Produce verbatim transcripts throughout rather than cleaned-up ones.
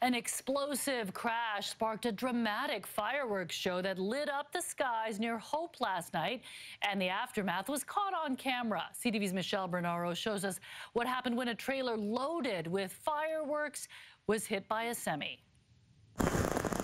An explosive crash sparked a dramatic fireworks show that lit up the skies near Hope last night, and the aftermath was caught on camera. C T V's Michelle Bernardo shows us what happened when a trailer loaded with fireworks was hit by a semi.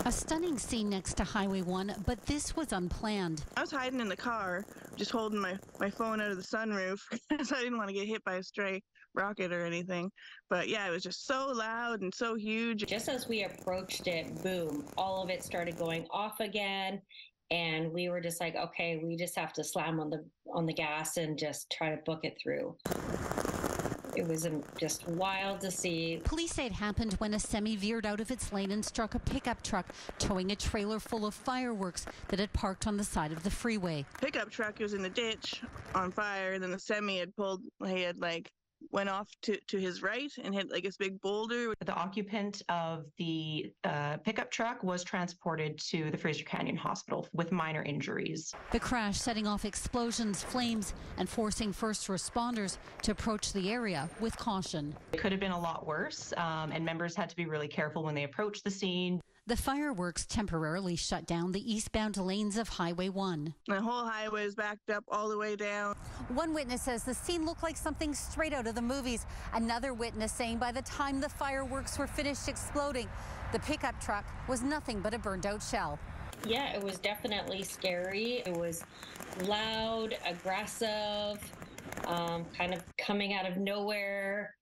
A stunning scene next to Highway one, but this was unplanned. I was hiding in the car, just holding my, my phone out of the sunroof because I didn't want to get hit by a stray rocket or anything. But yeah, it was just so loud and so huge. Just as we approached it, boom, all of it started going off again. And we were just like, okay, we just have to slam on the, on the gas and just try to book it through. It was just wild to see. Police say it happened when a semi veered out of its lane and struck a pickup truck towing a trailer full of fireworks that had parked on the side of the freeway. Pickup truck was in the ditch on fire, and then the semi had pulled, he had like went off to, to his right and hit like this big boulder. The occupant of the uh, pickup truck was transported to the Fraser Canyon Hospital with minor injuries. The crash setting off explosions, flames, and forcing first responders to approach the area with caution. It could have been a lot worse, um, and members had to be really careful when they approached the scene. The fireworks temporarily shut down the eastbound lanes of Highway one. The whole highway is backed up all the way down. One witness says the scene looked like something straight out of the movies. Another witness saying by the time the fireworks were finished exploding, the pickup truck was nothing but a burned out shell. Yeah, it was definitely scary. It was loud, aggressive, um, kind of coming out of nowhere.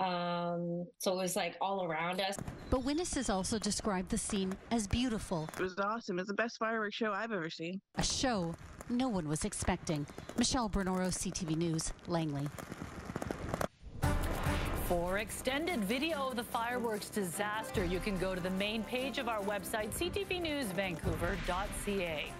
Um, so it was like all around us. But witnesses also described the scene as beautiful. It was awesome. It's the best fireworks show I've ever seen. A show no one was expecting. Michelle Bernardo, C T V News, Langley. For extended video of the fireworks disaster, you can go to the main page of our website, c t v news vancouver dot c a.